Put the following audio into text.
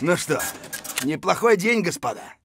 Ну что, неплохой день, господа.